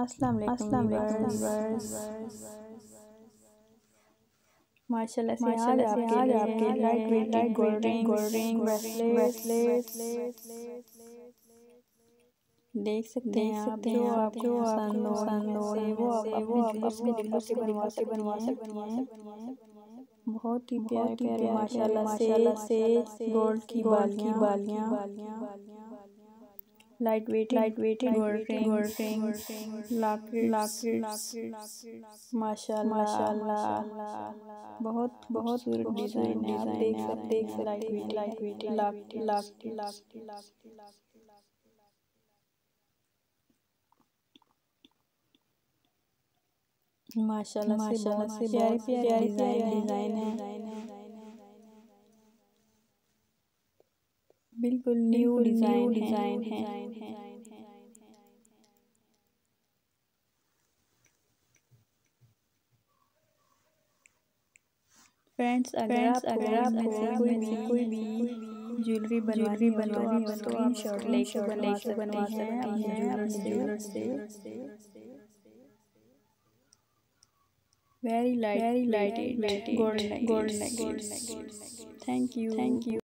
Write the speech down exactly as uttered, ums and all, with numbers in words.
अस्सलाम वालेकुम व्यूअर्स, माशाल्लाह से आज आपके लिए लाइट वेट गोल्डिंग ब्रेसलेट देख सकते हैं आप। जो आपको पसंद हो वो आप अपने दिलों से बनवा से बनवा से बनवा सकते, बहुत ही प्यारे प्यारे माशाल्लाह से गोल्ड की बालियां बालियां light weight light weight gold ring माशाल्लाह बहुत बहुत डिजाइन है। देख सकते देख सकते light weight light weight lakh lakh lakh माशाल्लाह माशाल्लाह से प्यारी प्यारी डिजाइन है, बिल्कुल न्यू डिजाइन डिजाइन है। फ्रेंड्स फ्रेंड्स अगर आपको कोई भी कोई भी ज्वेलरी बनवानी बनवानी हो तो आप शॉर्ट लेकर लेकर बनवा सकते हैं अपने ज्वेलर से। Very light very light gold gold gold. Thank you thank you.